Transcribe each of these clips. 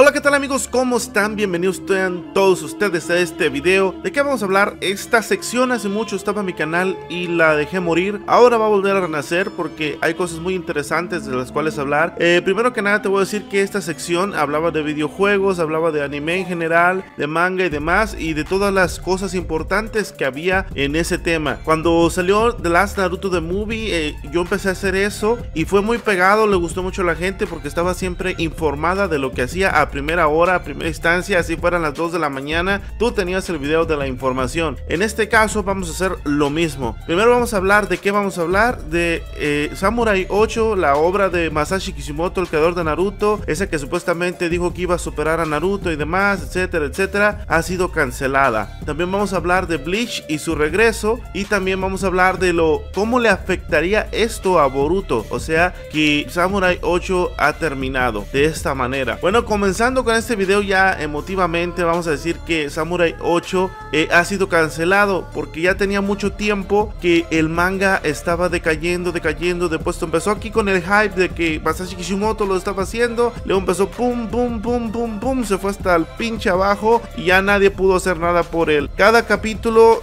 Hola, ¿qué tal amigos? ¿Cómo están? Bienvenidos sean todos ustedes a este video. ¿De qué vamos a hablar? Esta sección hace mucho estaba en mi canal y la dejé morir. Ahora va a volver a renacer porque hay cosas muy interesantes de las cuales hablar. Primero que nada te voy a decir que esta sección hablaba de videojuegos, hablaba de anime en general, de manga y demás, y de todas las cosas importantes que había en ese tema. Cuando salió The Last Naruto The Movie, yo empecé a hacer eso y fue muy pegado, le gustó mucho a la gente porque estaba siempre informada de lo que hacía a primera hora, a primera instancia, así fueran las 2 de la mañana, tú tenías el video de la información. En este caso vamos a hacer lo mismo. Primero vamos a hablar de qué vamos a hablar, de Samurai 8, la obra de Masashi Kishimoto, el creador de Naruto, esa que supuestamente dijo que iba a superar a Naruto y demás, etcétera, etcétera, ha sido cancelada. También vamos a hablar de Bleach y su regreso, y también vamos a hablar de cómo le afectaría esto a Boruto, o sea, que Samurai 8 ha terminado de esta manera. Bueno, comenzando con este video ya emotivamente, vamos a decir que Samurai 8 ha sido cancelado porque ya tenía mucho tiempo que el manga estaba decayendo. Después empezó aquí con el hype de que Masashi Kishimoto lo estaba haciendo, luego empezó pum, se fue hasta el pinche abajo y ya nadie pudo hacer nada por él. Cada capítulo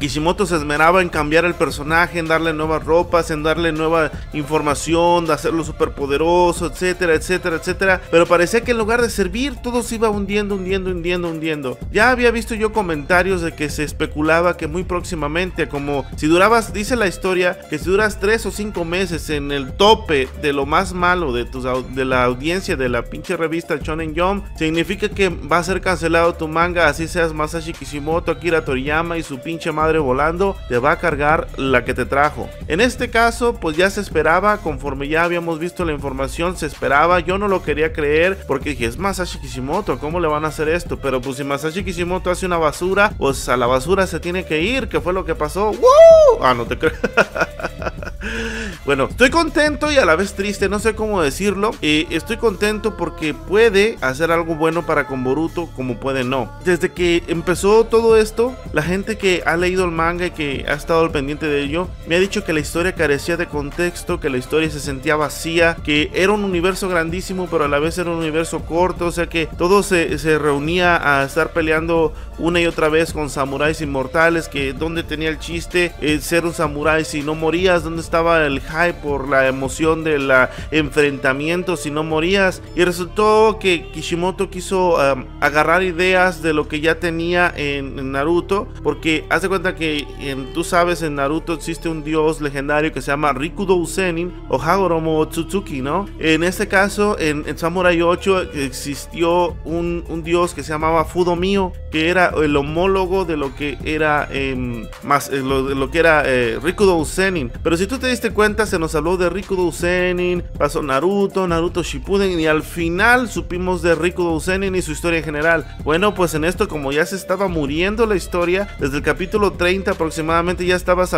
Kishimoto se esmeraba en cambiar el personaje, en darle nuevas ropas, en darle nueva información, de hacerlo superpoderoso, etcétera, etcétera, etcétera, pero parecía que en lugar de servir, todo se iba hundiendo. Ya había visto yo comentarios de que se especulaba que muy próximamente, como si durabas, dice la historia, que si duras 3 o 5 meses en el tope de lo más malo de la audiencia de la pinche revista Shonen Jump, significa que va a ser cancelado tu manga, así seas Masashi Kishimoto, Akira Toriyama y su pinche madre volando, te va a cargar la que te trajo. En este caso, pues ya se esperaba, conforme ya habíamos visto la información, se esperaba, yo no lo quería creer, porque dije, es Masashi Kishimoto, ¿cómo le van a hacer esto? Pero pues si Masashi Kishimoto hace una basura, pues a la basura se tiene que ir, que fue lo que pasó. ¡Woo! Ah, no te creo. Bueno, estoy contento y a la vez triste, no sé cómo decirlo. Estoy contento porque puede hacer algo bueno para con Boruto, como puede no. Desde que empezó todo esto, la gente que ha leído el manga y que ha estado al pendiente de ello, me ha dicho que la historia carecía de contexto, que la historia se sentía vacía, que era un universo grandísimo, pero a la vez era un universo corto, o sea que todo se reunía a estar peleando una y otra vez con samuráis inmortales, que donde tenía el chiste ser un samurái si no morías, donde estaba el hype por la emoción del enfrentamiento si no morías, y resultó que Kishimoto quiso agarrar ideas de lo que ya tenía en Naruto, porque hace cuenta que tú sabes, en Naruto existe un dios legendario que se llama Rikudō Sennin o Hagoromo Tsutsuki, ¿no? En este caso, en Samurai 8 existió un dios que se llamaba Fudō Myō-ō, que era el homólogo de lo que era Rikudō Sennin. Pero si tú te diste cuenta, se nos habló de Rikudō Sennin, pasó Naruto Shippuden y al final supimos de Rikudō Sennin y su historia en general. Bueno, pues en esto, como ya se estaba muriendo la historia, desde el capítulo 30 aproximadamente ya estabas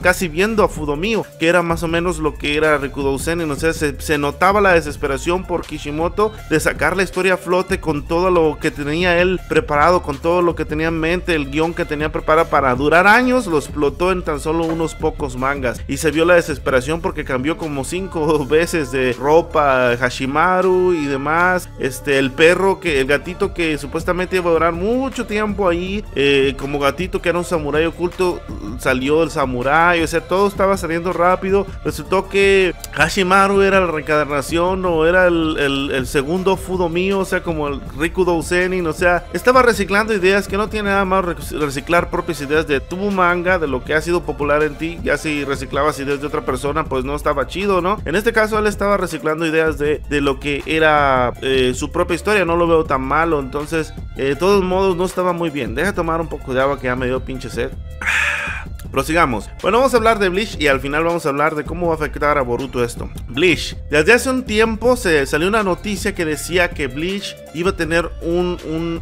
casi viendo a Fudō Myō-ō, que era más o menos lo que era Rikudō Sennin. O sea, se notaba la desesperación por Kishimoto de sacar la historia a flote con todo lo que tenía él preparado, con todo lo que tenía en mente, el guión que tenía preparado para durar años, lo explotó en tan solo unos pocos mangas, y se vio la desesperación porque cambió como 5 veces de ropa, Hachimaru y demás, el perro, que el gatito que supuestamente iba a durar mucho tiempo ahí, como gatito que era un samurái oculto, salió el samurái, o sea, todo estaba saliendo rápido. Resultó que Hachimaru era la reencarnación o era el segundo Fudō Myō-ō, o sea, como el Rikudō Sennin, o sea, estaba reciclando ideas que no tiene nada más reciclar propias ideas de tu manga, de lo que ha sido popular en ti. Ya si reciclabas ideas de otra persona, pues no estaba chido, ¿no? En este caso él estaba reciclando ideas de lo que era su propia historia, no lo veo tan malo. Entonces, de todos modos, no estaba muy bien. Deja tomar un poco de agua que ya me dio pinche sed. Prosigamos. Bueno, vamos a hablar de Bleach y al final vamos a hablar de cómo va a afectar a Boruto esto. Bleach. Desde hace un tiempo se salió una noticia que decía que Bleach iba a tener un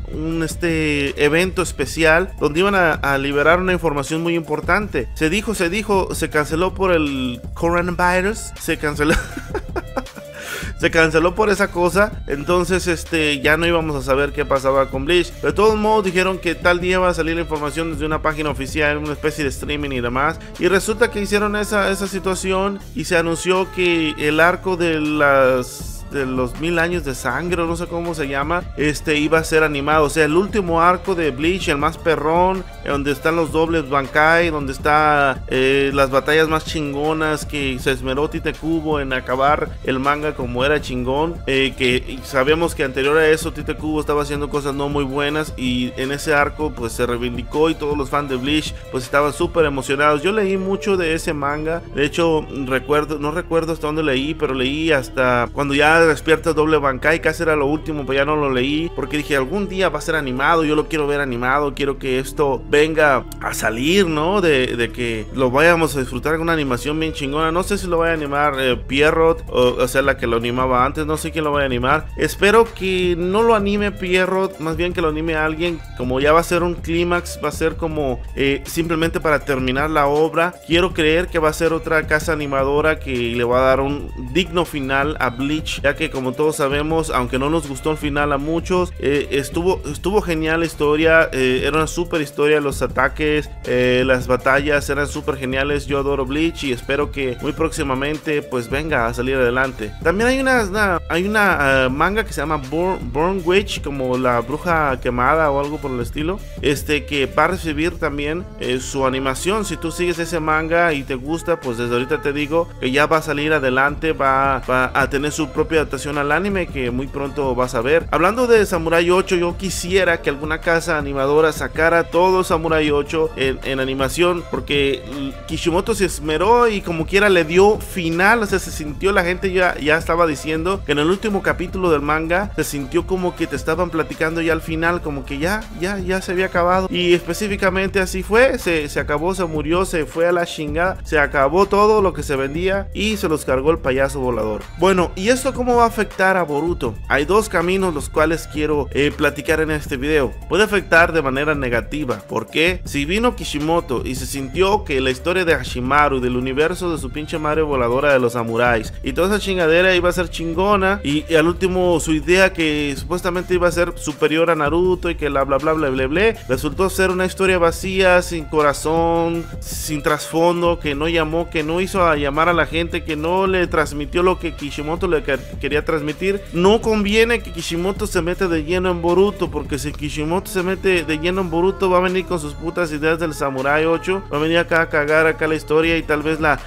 evento especial donde iban a liberar una información muy importante. Se dijo, se canceló por el coronavirus, se canceló por esa cosa. Entonces ya no íbamos a saber qué pasaba con Bleach. De todos modos dijeron que tal día va a salir la información desde una página oficial, una especie de streaming y demás, y resulta que hicieron esa situación y se anunció que el arco de las de los 1000 años de sangre, no sé cómo se llama, iba a ser animado. O sea, el último arco de Bleach, el más perrón, donde están los dobles Bankai, donde está las batallas más chingonas que se esmeró Tite Kubo en acabar el manga como era chingón, que sabemos que anterior a eso Tite Kubo estaba haciendo cosas no muy buenas, y en ese arco pues se reivindicó y todos los fans de Bleach pues estaban súper emocionados. Yo leí mucho de ese manga, de hecho recuerdo, no recuerdo hasta dónde leí, pero leí hasta cuando ya despierta doble Bankai, casi era lo último, pero ya no lo leí porque dije algún día va a ser animado, yo lo quiero ver animado, quiero que esto venga a salir, ¿no? De que lo vayamos a disfrutar con una animación bien chingona. No sé si lo vaya a animar Pierrot, o sea la que lo animaba antes, no sé quién lo vaya a animar. Espero que no lo anime Pierrot, más bien que lo anime a alguien, como ya va a ser un clímax, va a ser como simplemente para terminar la obra. Quiero creer que va a ser otra casa animadora que le va a dar un digno final a Bleach, ya que como todos sabemos, aunque no nos gustó el final a muchos, estuvo genial la historia, era una super historia, los ataques, las batallas eran súper geniales. Yo adoro Bleach y espero que muy próximamente pues venga a salir adelante. También hay una manga que se llama Burn Witch, como la bruja quemada o algo por el estilo, que va a recibir también su animación. Si tú sigues ese manga y te gusta, pues desde ahorita te digo que ya va a salir adelante, va a tener su propia adaptación al anime que muy pronto vas a ver. Hablando de Samurai 8, yo quisiera que alguna casa animadora sacara todo Samurai 8 en animación, porque Kishimoto se esmeró y como quiera le dio final. O sea, se sintió, la gente ya estaba diciendo que en el último capítulo del manga se sintió como que te estaban platicando ya al final, como que ya se había acabado, y específicamente así fue, se acabó, se murió, se fue a la chingada, se acabó todo lo que se vendía y se los cargó el payaso volador. Bueno, ¿y esto cómo va a afectar a Boruto? Hay dos caminos los cuales quiero platicar en este video. Puede afectar de manera negativa, porque si vino Kishimoto y se sintió que la historia de Hachimaru, del universo de su pinche madre voladora de los samuráis y toda esa chingadera iba a ser chingona, y al último su idea que supuestamente iba a ser superior a Naruto y que la bla bla bla bla bla, resultó ser una historia vacía, sin corazón, sin trasfondo, que no llamó, que no hizo a llamar a la gente, que no le transmitió lo que Kishimoto le quería transmitir. No conviene que Kishimoto se meta de lleno en Boruto, porque si Kishimoto se mete de lleno en Boruto va a venir con sus putas ideas del Samurai 8, va a venir acá a cagar acá la historia y tal vez la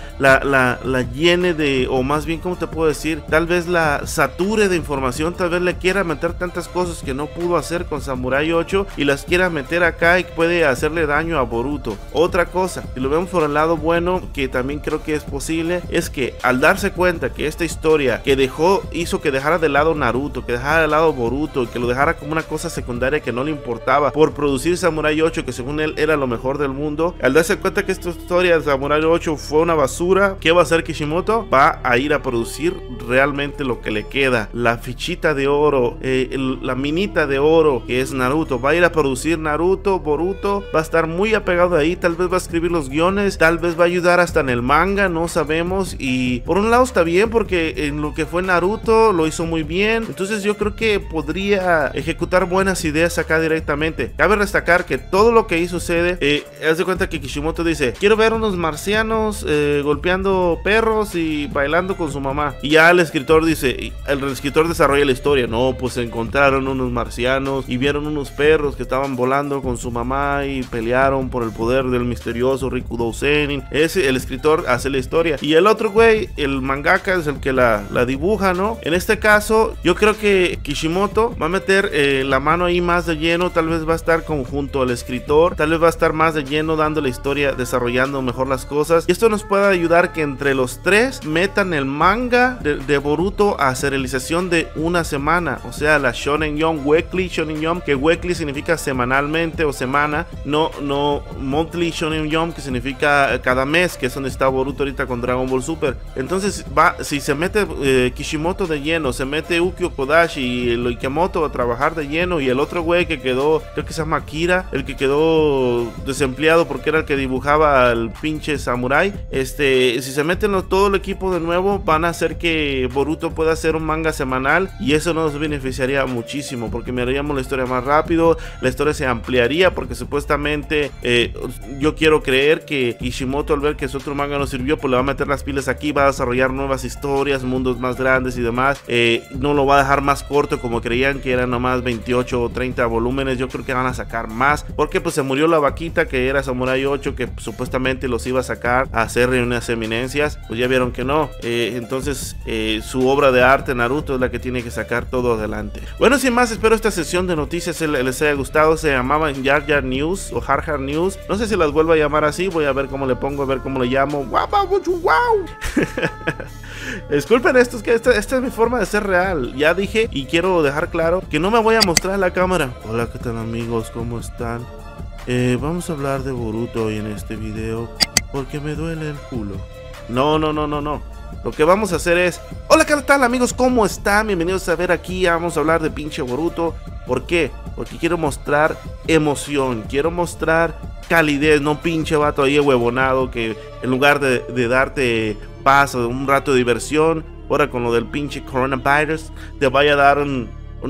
llene de, o más bien, ¿cómo te puedo decir? Tal vez la sature de información, tal vez le quiera meter tantas cosas que no pudo hacer con Samurai 8 y las quiera meter acá y puede hacerle daño a Boruto. Otra cosa, y lo vemos por el lado bueno, que también creo que es posible, es que al darse cuenta que esta historia que dejó, hizo que dejara de lado Naruto, que dejara de lado Boruto, que lo dejara como una cosa secundaria que no le importaba por producir Samurai 8, que según él era lo mejor del mundo, al darse cuenta que esta historia de Samurai 8 fue una basura, ¿qué va a hacer Kishimoto? Va a ir a producir realmente lo que le queda, la fichita de oro, la minita de oro que es Naruto. Va a ir a producir Naruto, Boruto, va a estar muy apegado ahí, tal vez va a escribir los guiones, tal vez va a ayudar hasta en el manga, no sabemos. Y por un lado está bien, porque en lo que fue Naruto lo hizo muy bien, entonces yo creo que podría ejecutar buenas ideas acá directamente. Cabe destacar que todo lo que ahí sucede, haz de cuenta que Kishimoto dice, quiero ver unos marcianos golpeando perros y bailando con su mamá, y ya el escritor dice, el escritor desarrolla la historia, no, pues encontraron unos marcianos y vieron unos perros que estaban volando con su mamá y pelearon por el poder del misterioso Rikudō Sennin. Ese, el escritor hace la historia, y el otro güey, el mangaka, es el que la dibuja, ¿no? En este caso yo creo que Kishimoto va a meter la mano ahí más de lleno, tal vez va a estar conjunto al escritor, tal vez va a estar más de lleno dando la historia, desarrollando mejor las cosas, y esto nos puede ayudar que entre los tres metan el manga de Boruto a serialización de una semana, o sea la Shonen Jump, Weekly Shonen Jump, que Weekly significa semanalmente o semana, no Monthly Shonen Jump, que significa cada mes, que es donde está Boruto ahorita con Dragon Ball Super. Entonces va, si se mete Kishimoto de lleno, se mete Ukyo Kodashi y el Ikemoto a trabajar de lleno, y el otro güey que quedó, creo que se llama Akira, el que quedó desempleado porque era el que dibujaba al pinche samurai, si se meten todo el equipo de nuevo, van a hacer que Boruto pueda hacer un manga semanal y eso nos beneficiaría muchísimo porque miraríamos la historia más rápido, la historia se ampliaría porque supuestamente yo quiero creer que Kishimoto, al ver que su otro manga no sirvió, pues le va a meter las pilas aquí, va a desarrollar nuevas historias, mundos más grandes y demás, no lo va a dejar más corto como creían que eran nomás 28 o 30 volúmenes. Yo creo que van a sacar más porque pues se murió la vaquita que era Samurai 8, que supuestamente los iba a sacar a hacer reuniones eminencias, pues ya vieron que no, entonces su obra de arte Naruto es la que tiene que sacar todo adelante. Bueno, sin más, espero esta sesión de noticias les haya gustado. Se llamaban Jar Jar News o Har Har News, no sé si las vuelvo a llamar así, voy a ver cómo le pongo, a ver cómo le llamo. ¡Wow! Disculpen, esto es que esta es mi forma de ser real, ya dije y quiero dejar claro que no me voy a mostrar la cámara. Hola, ¿qué tal amigos? ¿Cómo están? Vamos a hablar de Boruto hoy en este video porque me duele el culo. No. Lo que vamos a hacer es... Hola, ¿qué tal amigos? ¿Cómo están? Bienvenidos a ver aquí. Vamos a hablar de pinche Boruto. ¿Por qué? Porque quiero mostrar emoción, quiero mostrar calidez, no pinche vato ahí huevonado que en lugar de darte paz o un rato de diversión, ahora con lo del pinche coronavirus te vaya a dar un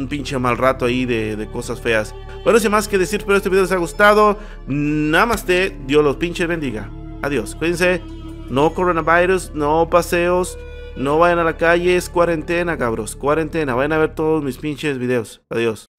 pinche mal rato ahí de cosas feas. Bueno, sin más que decir, espero este video les ha gustado. Namaste, Dios los pinches bendiga. Adiós, cuídense. No coronavirus, no paseos, no vayan a la calle, es cuarentena cabros, cuarentena. Vayan a ver todos mis pinches videos. Adiós.